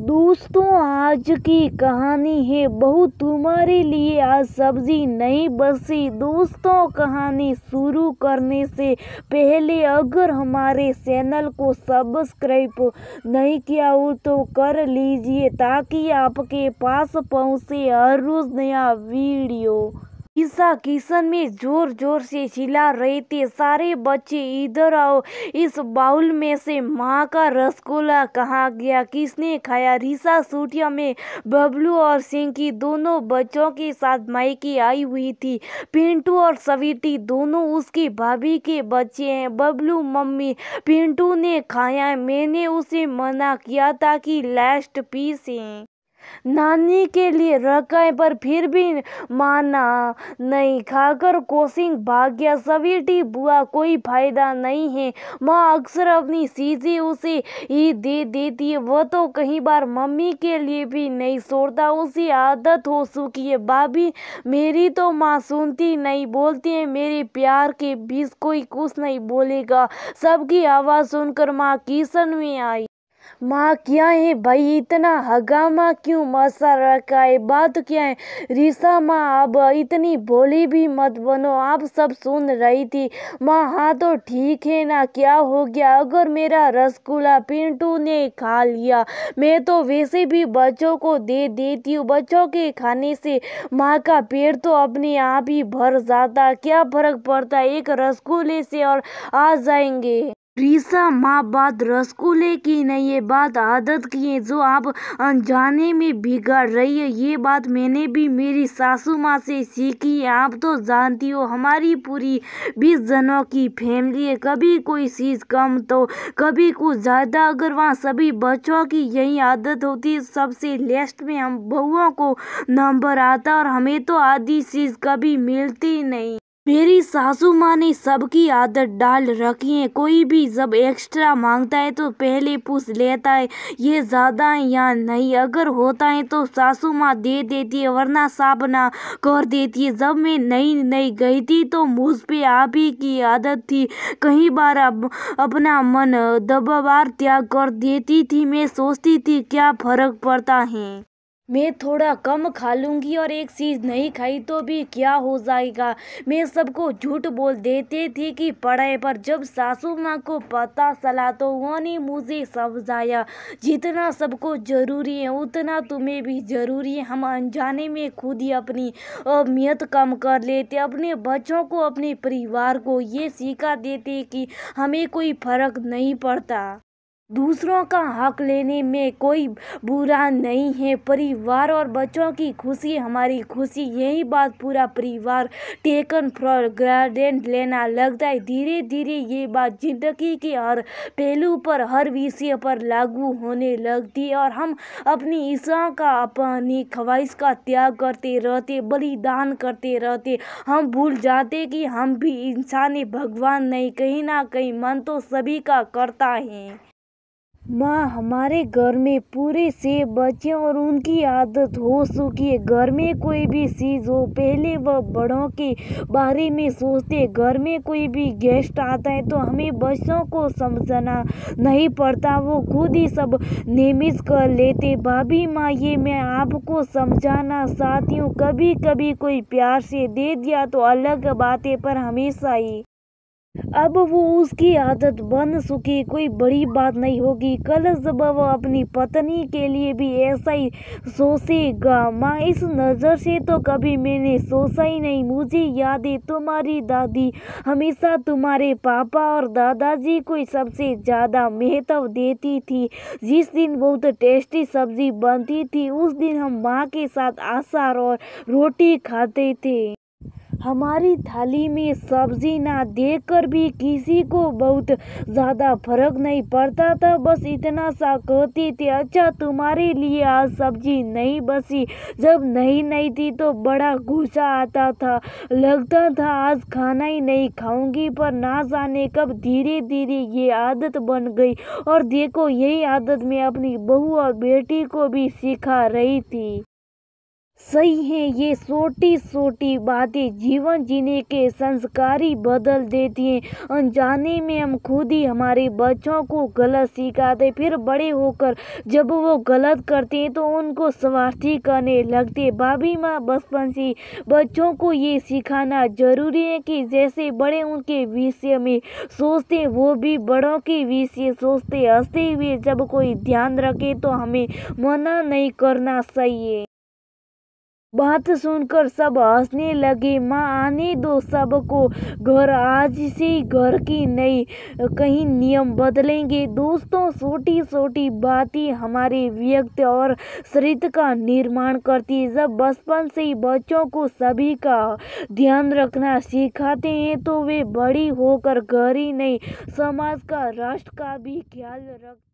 दोस्तों आज की कहानी है बहू तुम्हारे लिए आज सब्जी नहीं बसी। दोस्तों कहानी शुरू करने से पहले अगर हमारे चैनल को सब्सक्राइब नहीं किया हो तो कर लीजिए ताकि आपके पास पहुंचे हर रोज नया वीडियो। ईशा किचन में जोर जोर से चिल्ला रहे थे, सारे बच्चे इधर आओ, इस बाउल में से माँ का रसगुल्ला कहाँ गया, किसने खाया। ऋषा सूटिया में बबलू और सिंकी दोनों बच्चों के साथ मायके आई हुई थी। पिंटू और सवीटी दोनों उसकी भाभी के बच्चे हैं। बबलू मम्मी पिंटू ने खाया, मैंने उसे मना किया था कि लास्ट पीस है नानी के लिए रखा है, पर फिर भी माना नहीं, खाकर कोचिंग भाग गया। सवीटी बुआ कोई फायदा नहीं है, माँ अक्सर अपनी चीजें उसे ही दे देती है, वह तो कई बार मम्मी के लिए भी नहीं छोड़ता, उसे आदत हो चुकी है। भाभी मेरी तो माँ सुनती नहीं, बोलती है मेरे प्यार के बीच कोई कुछ नहीं बोलेगा। सबकी आवाज़ सुनकर माँ किचन में आई। माँ क्या है भाई, इतना हंगामा क्यों मचा रखा है, बात क्या है। ऋषा माँ अब इतनी भोली भी मत बनो, आप सब सुन रही थी। माँ हाँ तो ठीक है ना, क्या हो गया। अगर मेरा रसगुल्ला पिंटू ने खा लिया, मैं तो वैसे भी बच्चों को दे देती हूँ, बच्चों के खाने से माँ का पेट तो अपने आप ही भर जाता, क्या फर्क पड़ता एक रसगुल्ले से, और आ जाएंगे। ऋषा माँ बात रसगुल्ले की नहीं है, बात आदत की है जो आप अनजाने में बिगाड़ रही है। ये बात मैंने भी मेरी सासू माँ से सीखी है, आप तो जानती हो हमारी पूरी 20 जनों की फैमिली है, कभी कोई चीज़ कम तो कभी कुछ ज़्यादा। अगर वहाँ सभी बच्चों की यही आदत होती, सबसे लास्ट में हम बहुओं को नंबर आता और हमें तो आधी चीज़ कभी मिलती नहीं। मेरी सासू माँ ने सबकी आदत डाल रखी है, कोई भी जब एक्स्ट्रा मांगता है तो पहले पूछ लेता है ये ज़्यादा है या नहीं, अगर होता है तो सासू माँ दे देती है, वरना साफ ना कर देती है। जब मैं नई गई थी तो मुझ पे आप ही की आदत थी, कई बार अपना मन दबाव त्याग कर देती थी। मैं सोचती थी क्या फ़र्क पड़ता है, मैं थोड़ा कम खा लूँगी और एक चीज़ नहीं खाई तो भी क्या हो जाएगा। मैं सबको झूठ बोल देते थे कि पढ़ाई पर। जब सासू माँ को पता चला तो उन्होंने मुझे समझाया जितना सबको ज़रूरी है उतना तुम्हें भी ज़रूरी है। हम अनजाने में खुद ही अपनी अहमियत कम कर लेते, अपने बच्चों को अपने परिवार को ये सिखा देते कि हमें कोई फ़र्क नहीं पड़ता, दूसरों का हक लेने में कोई बुरा नहीं है। परिवार और बच्चों की खुशी हमारी खुशी, यही बात पूरा परिवार टेकन फॉर ग्रांटेड लेना लगता है। धीरे धीरे ये बात जिंदगी के हर पहलू पर हर विषय पर लागू होने लगती है और हम अपनी इच्छा का अपनी ख्वाहिश का त्याग करते रहते, बलिदान करते रहते। हम भूल जाते कि हम भी इंसान है, भगवान नहीं। कहीं ना कहीं मन तो सभी का करता है। माँ हमारे घर में पूरे 6 बच्चे और उनकी आदत हो चुकी है, घर में कोई भी चीज़ हो पहले वह बड़ों के बारे में सोचते। घर में कोई भी गेस्ट आता है तो हमें बच्चों को समझना नहीं पड़ता, वो खुद ही सब नियमित कर लेते। भाभी माँ ये मैं आपको समझाना चाहती हूँ, कभी कभी कोई प्यार से दे दिया तो अलग बात है, पर हमेशा ही अब वो उसकी आदत बन चुकी, कोई बड़ी बात नहीं होगी। कल जब वो अपनी पत्नी के लिए भी ऐसा ही सोचेगा। माँ इस नज़र से तो कभी मैंने सोचा ही नहीं। मुझे याद है तुम्हारी दादी हमेशा तुम्हारे पापा और दादाजी को सबसे ज़्यादा महत्व देती थी। जिस दिन बहुत टेस्टी सब्जी बनती थी उस दिन हम माँ के साथ आचार और रोटी खाते थे। हमारी थाली में सब्जी ना देखकर भी किसी को बहुत ज़्यादा फर्क नहीं पड़ता था, बस इतना सा कहते थे अच्छा तुम्हारे लिए आज सब्जी नहीं बसी। जब नहीं थी तो बड़ा गुस्सा आता था, लगता था आज खाना ही नहीं खाऊंगी, पर ना जाने कब धीरे धीरे ये आदत बन गई और देखो यही आदत मैं अपनी बहू और बेटी को भी सिखा रही थी। सही हैं। ये छोटी छोटी बातें जीवन जीने के संस्कारी बदल देती हैं। अनजाने में हम खुद ही हमारे बच्चों को गलत सिखाते, फिर बड़े होकर जब वो गलत करते हैं तो उनको स्वार्थी करने लगते। भाभी माँ बचपन से बच्चों को ये सिखाना जरूरी है कि जैसे बड़े उनके विषय में सोचते वो भी बड़ों के विषय सोचते। हंसते हुए जब कोई ध्यान रखे तो हमें मना नहीं करना चाहिए। बात सुनकर सब हंसने लगे। माँ आने दो सबको घर, आज से घर की नई कहीं नियम बदलेंगे। दोस्तों, छोटी छोटी बातें हमारे व्यक्तित्व और चरित्र का निर्माण करती है। जब बचपन से ही बच्चों को सभी का ध्यान रखना सिखाते हैं तो वे बड़ी होकर घर ही नहीं समाज का, राष्ट्र का भी ख्याल रखते हैं।